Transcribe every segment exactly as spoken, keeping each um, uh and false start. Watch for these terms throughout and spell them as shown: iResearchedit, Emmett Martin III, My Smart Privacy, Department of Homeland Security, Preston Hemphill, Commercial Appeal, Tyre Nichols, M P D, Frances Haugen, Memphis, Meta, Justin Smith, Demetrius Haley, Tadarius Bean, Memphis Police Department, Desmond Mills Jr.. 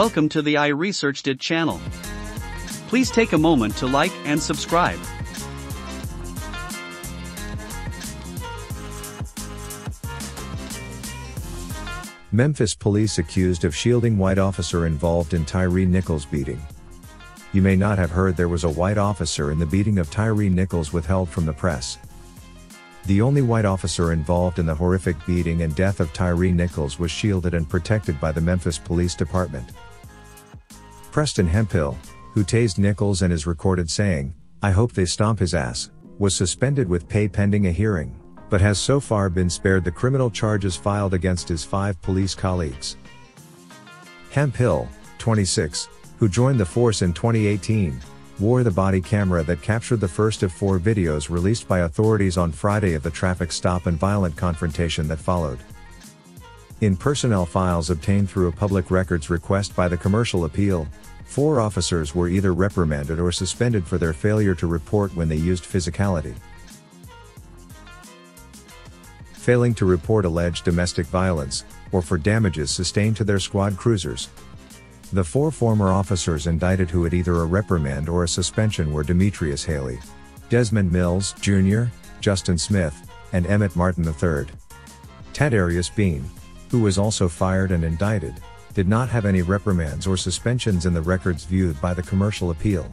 Welcome to the iResearchedit channel. Please take a moment to like and subscribe. Memphis police accused of shielding white officer involved in Tyre Nichols beating. You may not have heard there was a white officer in the beating of Tyre Nichols withheld from the press. The only white officer involved in the horrific beating and death of Tyre Nichols was shielded and protected by the Memphis Police Department. Preston Hemphill, who tased Nichols and is recorded saying, "I hope they stomp his ass," was suspended with pay pending a hearing, but has so far been spared the criminal charges filed against his five police colleagues. Hemphill, twenty-six, who joined the force in twenty eighteen, wore the body camera that captured the first of four videos released by authorities on Friday of the traffic stop and violent confrontation that followed. In personnel files obtained through a public records request by the Commercial Appeal, four officers were either reprimanded or suspended for their failure to report when they used physicality. Failing to report alleged domestic violence, or for damages sustained to their squad cruisers. The four former officers indicted who had either a reprimand or a suspension were Demetrius Haley, Desmond Mills Junior, Justin Smith, and Emmett Martin the third. Tadarius Bean, who was also fired and indicted, did not have any reprimands or suspensions in the records viewed by the Commercial Appeal.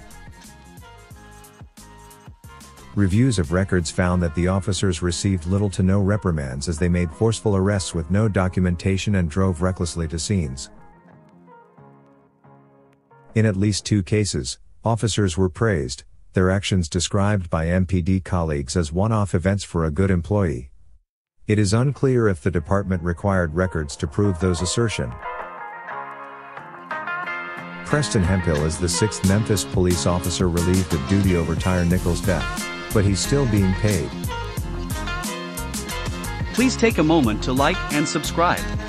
Reviews of records found that the officers received little to no reprimands as they made forceful arrests with no documentation and drove recklessly to scenes. In at least two cases, officers were praised, their actions described by M P D colleagues as one-off events for a good employee. It is unclear if the department required records to prove those assertions. Preston Hemphill is the sixth Memphis police officer relieved of duty over Tyre Nichols' death, but he's still being paid. Please take a moment to like and subscribe.